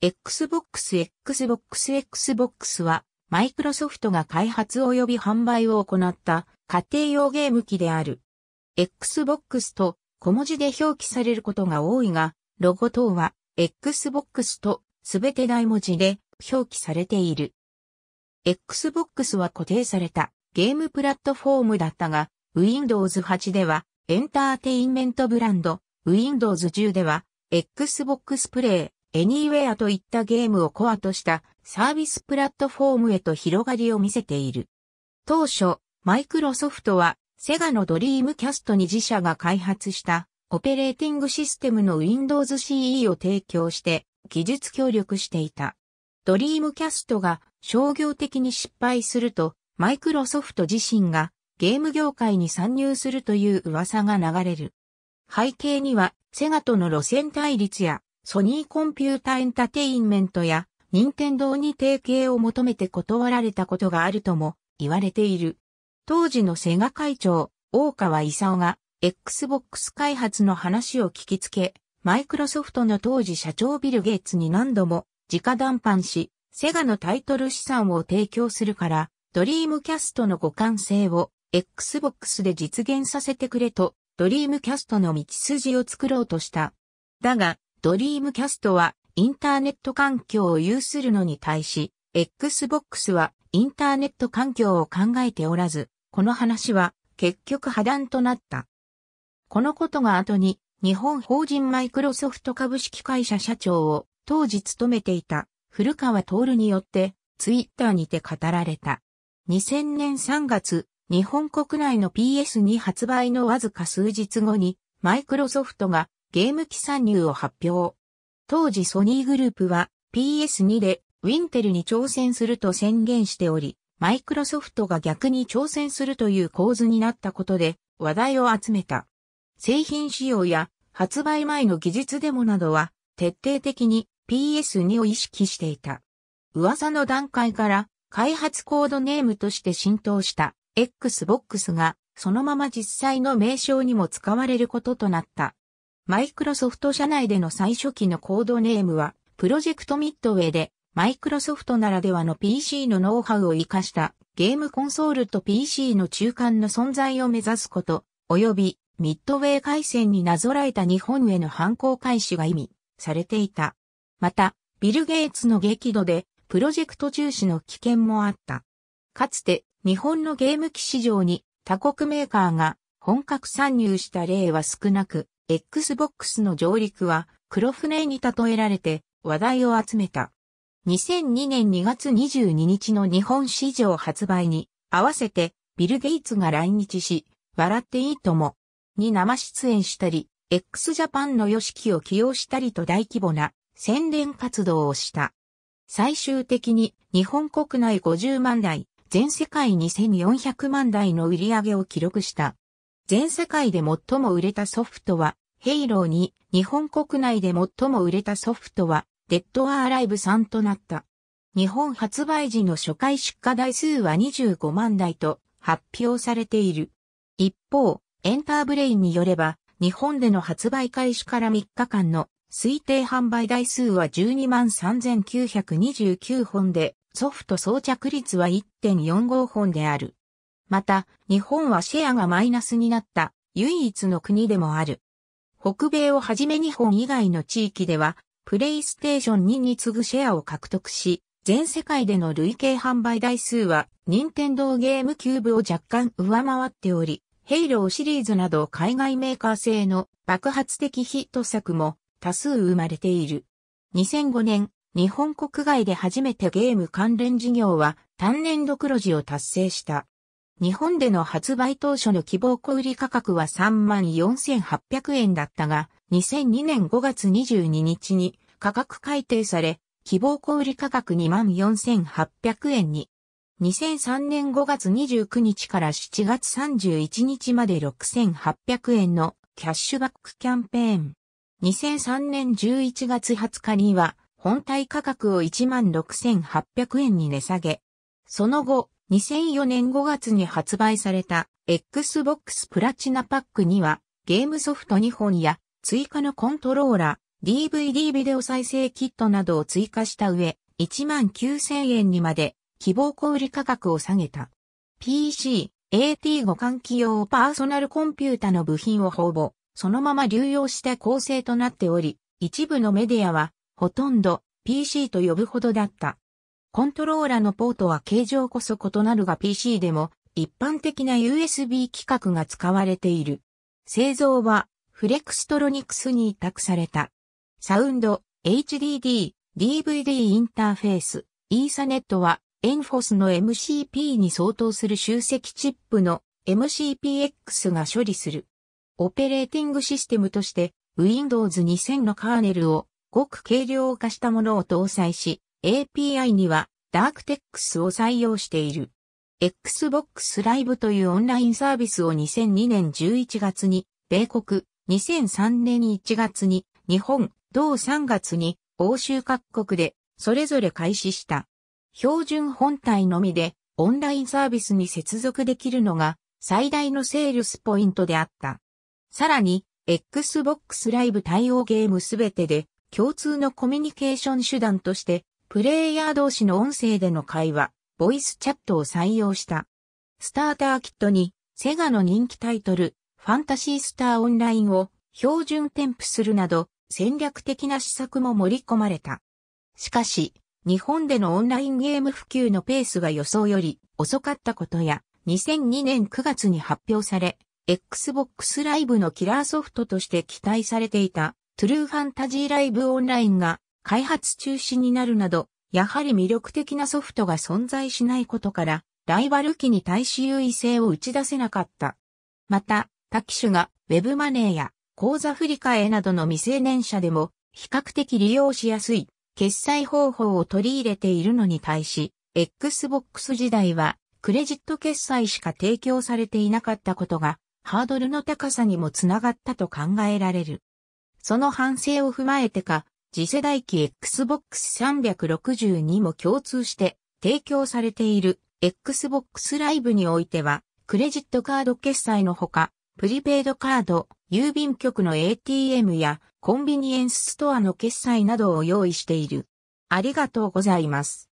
Xbox は、マイクロソフトが開発及び販売を行った家庭用ゲーム機である。Xbox と小文字で表記されることが多いが、ロゴ等は Xbox とすべて大文字で表記されている。Xbox は固定されたゲームプラットフォームだったが、Windows 8ではエンターテインメントブランド、Windows 10では Xbox プレイ。Anywhere といったゲームをコアとしたサービスプラットフォームへと広がりを見せている。当初、マイクロソフトはセガのドリームキャストに自社が開発したオペレーティングシステムの Windows CE を提供して技術協力していた。ドリームキャストが商業的に失敗すると、マイクロソフト自身がゲーム業界に参入するという噂が流れる。背景にはセガとの路線対立やソニーコンピュータエンターテインメントや任天堂に提携を求めて断られたことがあるとも言われている。当時のセガ会長、大川勲が Xbox 開発の話を聞きつけ、マイクロソフトの当時社長ビル・ゲイツに何度も直談判し、セガのタイトル資産を提供するから、ドリームキャストの互換性を Xbox で実現させてくれと、ドリームキャストの道筋を作ろうとした。だが、ドリームキャストはインターネット環境を有するのに対し、Xbox はインターネット環境を考えておらず、この話は結局破談となった。このことが後に日本法人マイクロソフト株式会社社長を当時務めていた古川徹によってツイッターにて語られた。2000年3月、日本国内の PS2 発売のわずか数日後にマイクロソフトがゲーム機参入を発表。当時ソニーグループは PS2 で Wintel に挑戦すると宣言しており、マイクロソフトが逆に挑戦するという構図になったことで話題を集めた。製品仕様や発売前の技術デモなどは徹底的に PS2 を意識していた。噂の段階から開発コードネームとして浸透した Xbox がそのまま実際の名称にも使われることとなった。マイクロソフト社内での最初期のコードネームは、プロジェクトミッドウェイで、マイクロソフトならではの PC のノウハウを活かした、ゲームコンソールと PC の中間の存在を目指すこと、及び、ミッドウェイ回線になぞらえた日本への反抗開始が意味されていた。また、ビル・ゲイツの激怒で、プロジェクト中止の危険もあった。かつて、日本のゲーム機市場に、他国メーカーが本格参入した例は少なく、Xbox の上陸は黒船に例えられて話題を集めた。2002年2月22日の日本市場発売に合わせてビル・ゲイツが来日し、笑っていいともに生出演したり、X JAPAN のYOSHIKIを起用したりと大規模な宣伝活動をした。最終的に日本国内50万台、全世界2400万台の売り上げを記録した。全世界で最も売れたソフトは、ヘイロー2、日本国内で最も売れたソフトは、デッド・アーライブ3となった。日本発売時の初回出荷台数は25万台と発表されている。一方、エンターブレインによれば、日本での発売開始から3日間の推定販売台数は 123,929 本で、ソフト装着率は 1.45 本である。また、日本はシェアがマイナスになった唯一の国でもある。北米をはじめ日本以外の地域では、プレイステーション2に次ぐシェアを獲得し、全世界での累計販売台数は、任天堂ゲームキューブを若干上回っており、ヘイローシリーズなど海外メーカー製の爆発的ヒット作も多数生まれている。2005年、日本国外で初めてゲーム関連事業は単年度黒字を達成した。日本での発売当初の希望小売価格は 34,800 円だったが、2002年5月22日に価格改定され、希望小売価格 24,800 円に。2003年5月29日から7月31日まで 6,800 円のキャッシュバックキャンペーン。2003年11月20日には、本体価格を 16,800 円に値下げ。その後、2004年5月に発売された Xbox プラチナパックにはゲームソフト2本や追加のコントローラ DVD ビデオ再生キットなどを追加した上、19,000円にまで希望小売価格を下げた。PC、AT 互換機用パーソナルコンピュータの部品をほぼ、そのまま流用した構成となっており、一部のメディアは、ほとんど PC と呼ぶほどだった。コントローラのポートは形状こそ異なるが PC でも一般的な USB 規格が使われている。製造はフレクストロニクスに委託された。サウンド、HDD、DVD インターフェース、イーサネットはENFOSの MCP に相当する集積チップの MCPX が処理する。オペレーティングシステムとして Windows 2000のカーネルをごく軽量化したものを搭載し、API には DarkTex を採用している。Xbox Live というオンラインサービスを2002年11月に米国、2003年1月に日本、同3月に欧州各国でそれぞれ開始した。標準本体のみでオンラインサービスに接続できるのが最大のセールスポイントであった。さらに、Xbox Live 対応ゲームすべてで共通のコミュニケーション手段として、プレイヤー同士の音声での会話、ボイスチャットを採用した。スターターキットに、セガの人気タイトル、ファンタシースターオンラインを標準添付するなど、戦略的な施策も盛り込まれた。しかし、日本でのオンラインゲーム普及のペースが予想より遅かったことや、2002年9月に発表され、Xbox Live のキラーソフトとして期待されていた、トゥルーファンタジーライブオンラインが開発中止になるなど、やはり魅力的なソフトが存在しないことから、ライバル機に対し優位性を打ち出せなかった。また、多機種がウェブマネーや口座振替などの未成年者でも比較的利用しやすい決済方法を取り入れているのに対し、Xbox 時代はクレジット決済しか提供されていなかったことがハードルの高さにもつながったと考えられる。その反省を踏まえてか、次世代機 Xbox 360にも共通して提供されている Xbox Live においては、クレジットカード決済のほか、プリペイドカード、郵便局の ATM やコンビニエンスストアの決済などを用意している。ありがとうございます。